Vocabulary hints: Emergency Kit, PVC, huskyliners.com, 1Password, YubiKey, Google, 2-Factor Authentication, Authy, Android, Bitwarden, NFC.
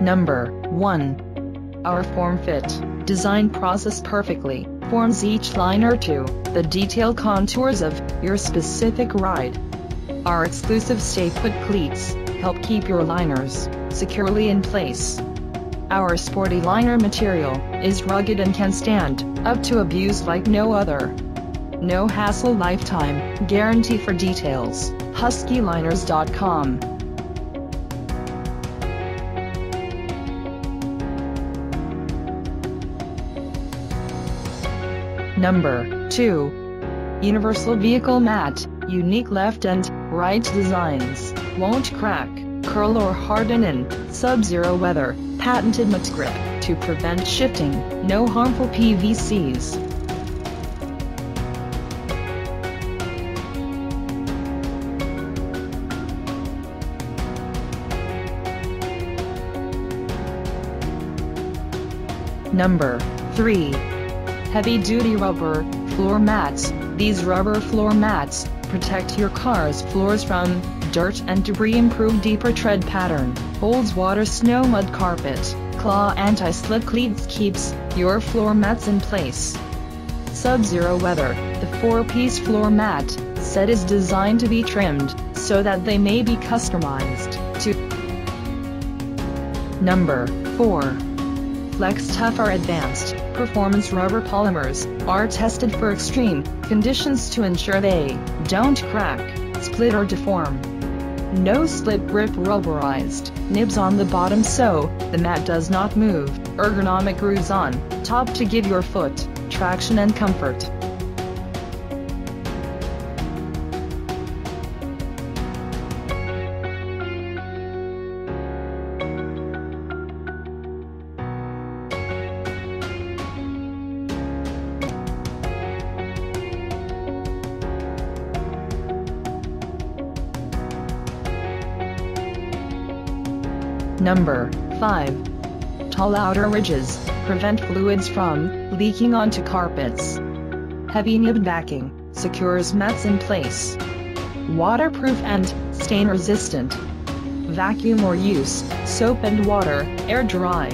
Number 1. Our form fit design process perfectly forms each liner to the detailed contours of your specific ride. Our exclusive stay-put cleats help keep your liners securely in place. Our sporty liner material is rugged and can stand up to abuse like no other. No hassle lifetime guarantee. For details, huskyliners.com. Number 2. Universal vehicle mat, unique left and right designs, won't crack, curl or harden in sub-zero weather, patented mat grip to prevent shifting, no harmful PVCs. Number 3. Heavy-duty rubber floor mats. These rubber floor mats protect your car's floors from dirt and debris, improve deeper tread pattern, holds water, snow, mud, carpet, claw, anti-slip cleats, keeps your floor mats in place. Sub-zero weather, the four-piece floor mat set is designed to be trimmed so that they may be customized to. Number 4. Flex Tough. Our advanced performance rubber polymers are tested for extreme conditions to ensure they don't crack, split or deform. No split grip, rubberized nibs on the bottom so the mat does not move, ergonomic grooves on top to give your foot traction and comfort. Number 5. Tall outer ridges prevent fluids from leaking onto carpets. Heavy nibbed backing secures mats in place. Waterproof and stain resistant. Vacuum or use soap and water, air dry.